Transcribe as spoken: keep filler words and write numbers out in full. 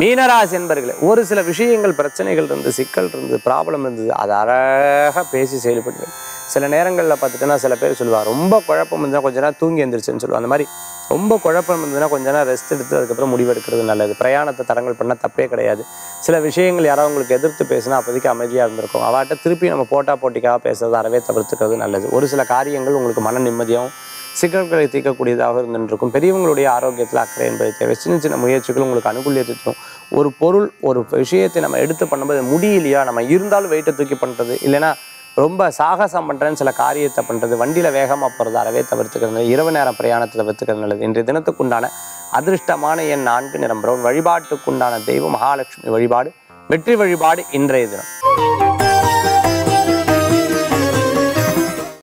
மீனராசி என்பர்களே, ஒரு சில விஷயங்கள் பிரச்சனைகள் இருந்து சிக்கல் இருந்து ப்ராப்ளம் இருந்தது, அது அழகாக பேசி செயல்படுவேன். சில நேரங்களில் பார்த்துட்டுன்னா சில பேர் சொல்லுவாள், ரொம்ப குழப்பம் இருந்ததுன்னா கொஞ்ச நேரம் தூங்கி எழுந்திரிச்சுன்னு சொல்லுவாள். அந்த மாதிரி ரொம்ப குழப்பம் இருந்ததுன்னா கொஞ்ச நேரம் ரெஸ்ட் எடுத்து அதுக்கப்புறம் முடிவெடுக்கிறது நல்லது. பிரயாணத்தை தடங்கள் பண்ணால் தப்பே கிடையாது. சில விஷயங்கள் யாராவது உங்களுக்கு எதிர்த்து பேசினா அப்போதைக்கு அமைதியாக இருந்திருக்கும், அவட்ட திருப்பி நம்ம போட்டா போட்டிக்காக பேசுறது அறவே தவிர்த்துக்கிறது நல்லது. ஒரு சில காரியங்கள் உங்களுக்கு மன நிம்மதியாகவும் சிக்கல்களை தீர்க்கக்கூடியதாக இருந்துருக்கும். பெரியவங்களுடைய ஆரோக்கியத்தில் அக்கறை என்பது தேவை. சின்ன சின்ன முயற்சிகள் உங்களுக்கு அனுகூலியத்தை தரும். ஒரு பொருள் ஒரு விஷயத்தை நம்ம எடுத்து பண்ணும்போது முடியலையா நம்ம இருந்தாலும் வெயிட்டை தூக்கி பண்ணுறது, இல்லைனா ரொம்ப சாகசம் பண்ணுறேன்னு சில காரியத்தை பண்ணுறது, வண்டியில் வேகமாக போகிறது அறவே தவிர்த்துக்கிறது, இரவு நேரம் பிரயாணத்தை தவிர்த்துக்கிறது நல்லது. இன்றைய தினத்துக்குண்டான அதிர்ஷ்டமான எண் நான்கு, நிறம் பிரவுன். வழிபாட்டுக்குண்டான தெய்வம் மகாலட்சுமி வழிபாடு. வெற்றி வழிபாடு இன்றைய தினம்.